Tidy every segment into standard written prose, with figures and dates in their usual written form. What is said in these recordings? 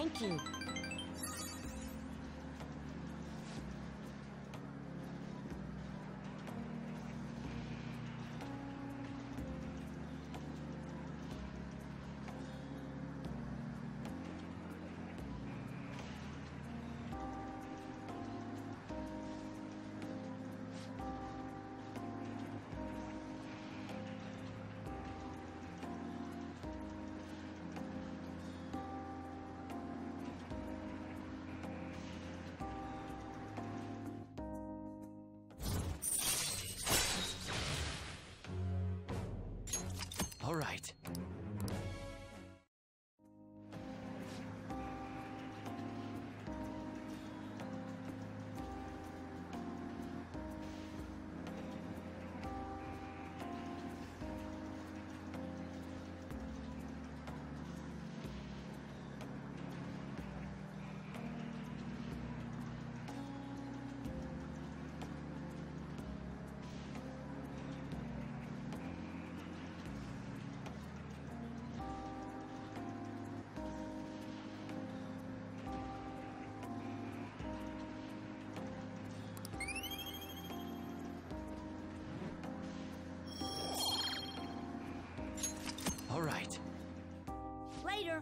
Thank you. All right. All right. Later.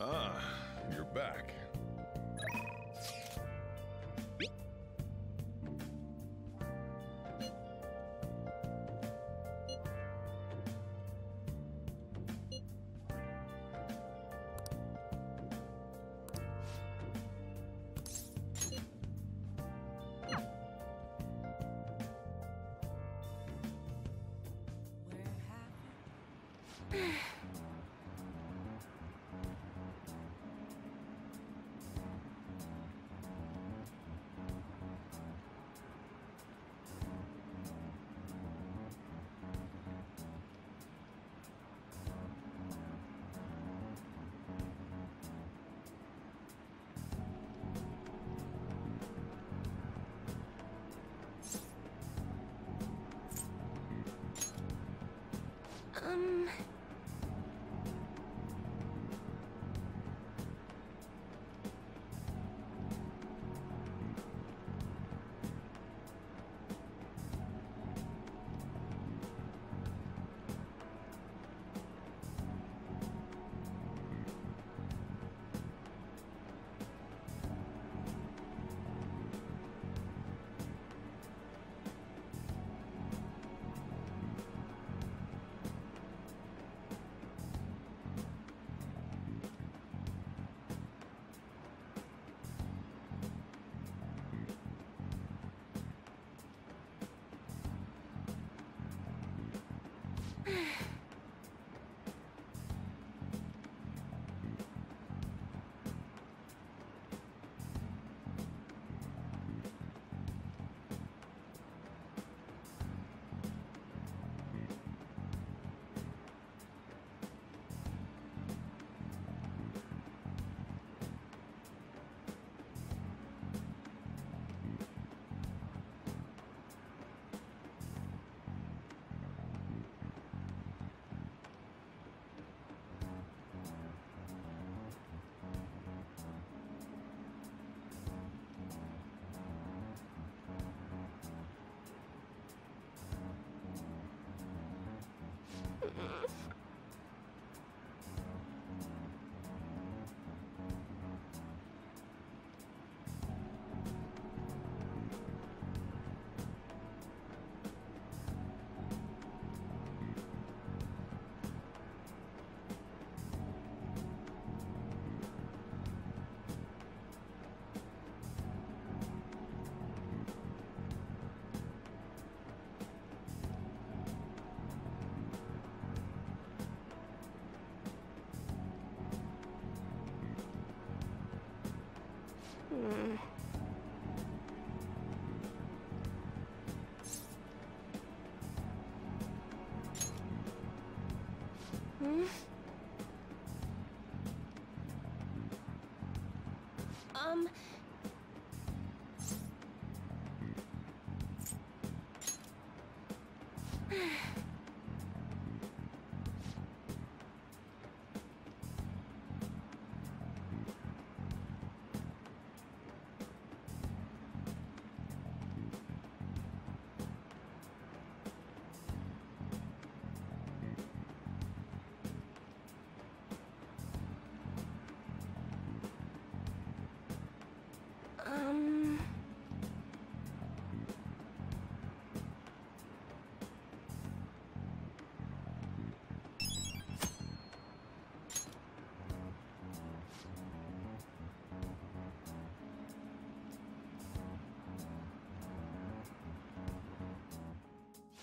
Ah, you're back.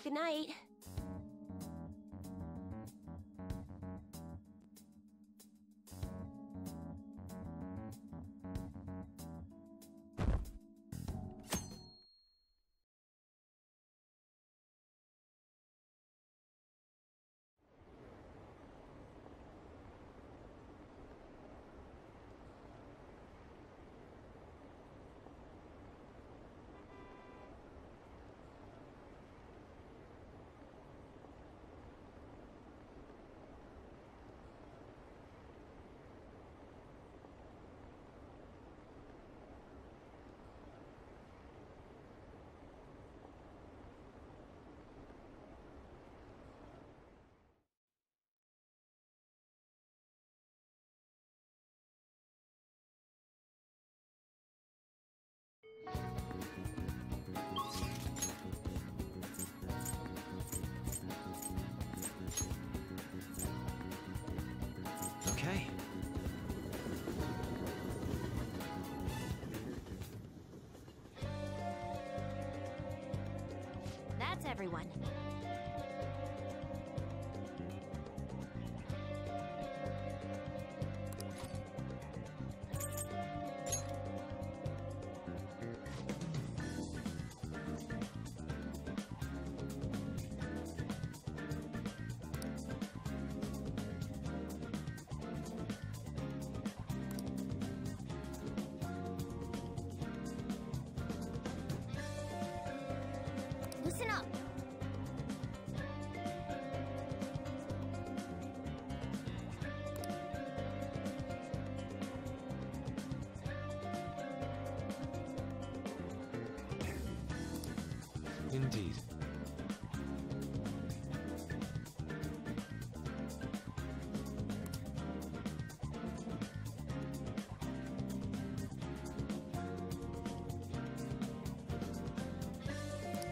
Good night. Okay. That's everyone. Indeed.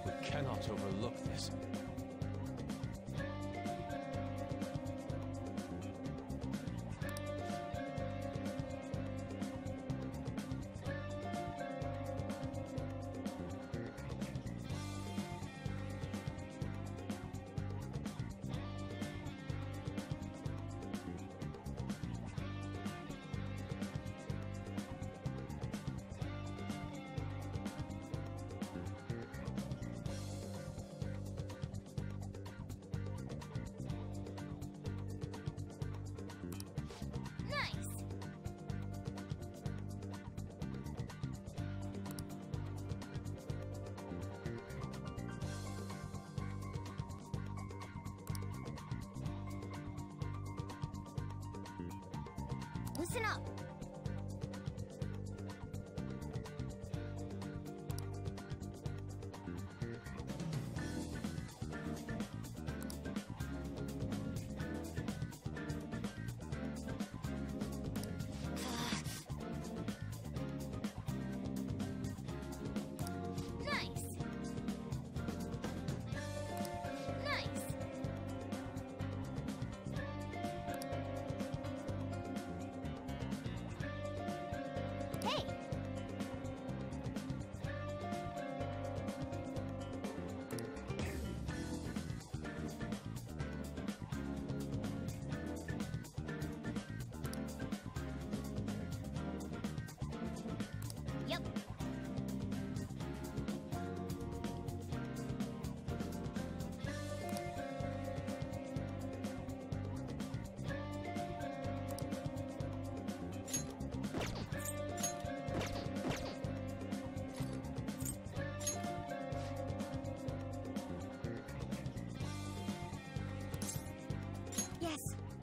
We cannot overlook this. Listen up!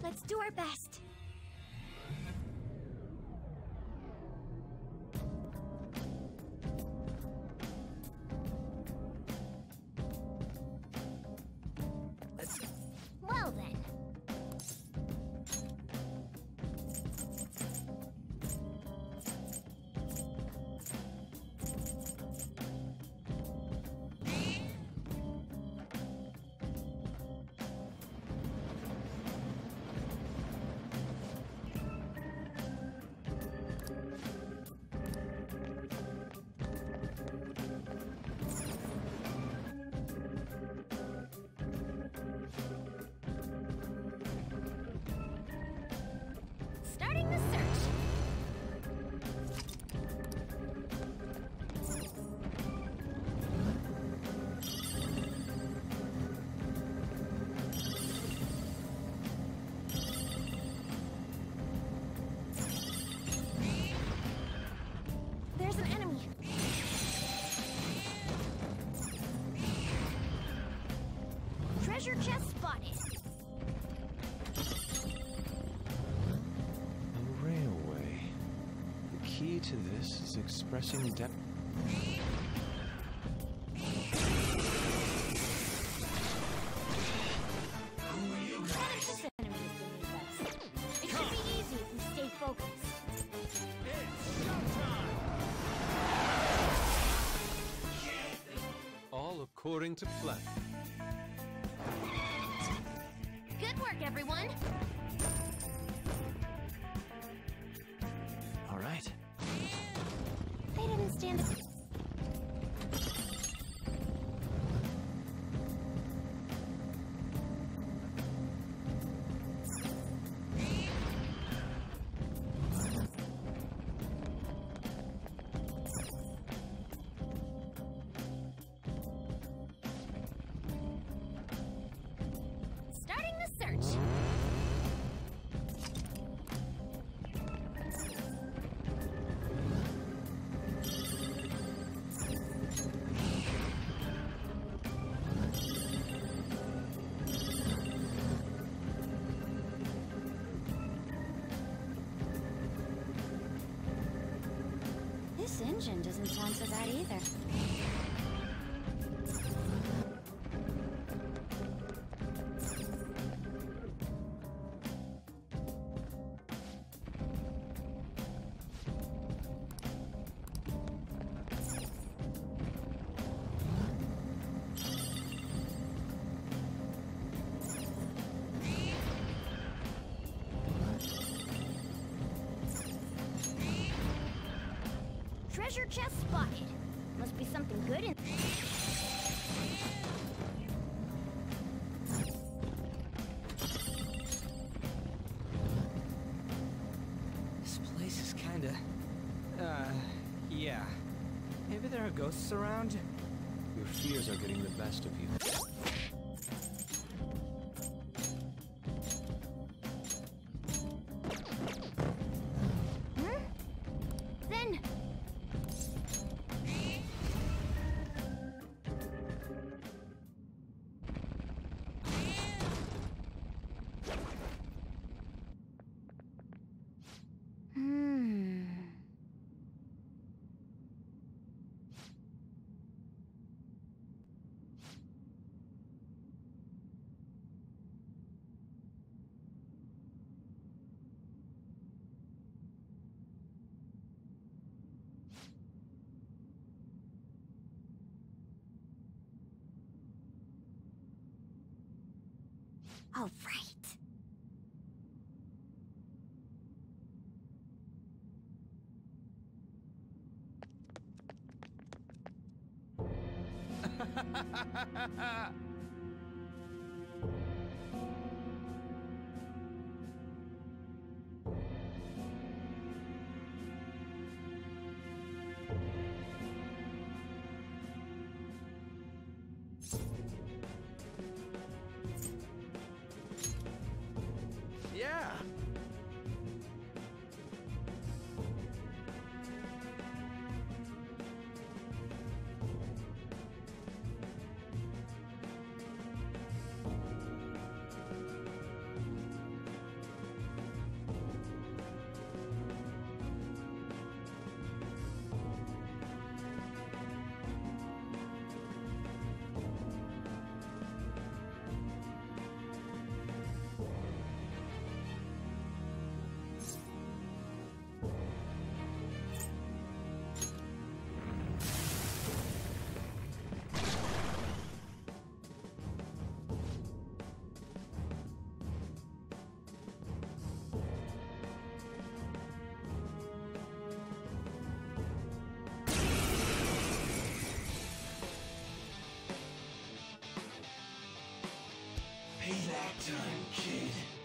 Let's do our best. Well then. Got it. A railway. The key to this is expressing depth. According to plan. Good work, everyone. All right. I didn't stand. This engine doesn't sound so bad either. Treasure chest spotted. Must be something good in this place is kinda... yeah. Maybe there are ghosts around? Your fears are getting the best of you. All right. Yeah. Payback time, kid.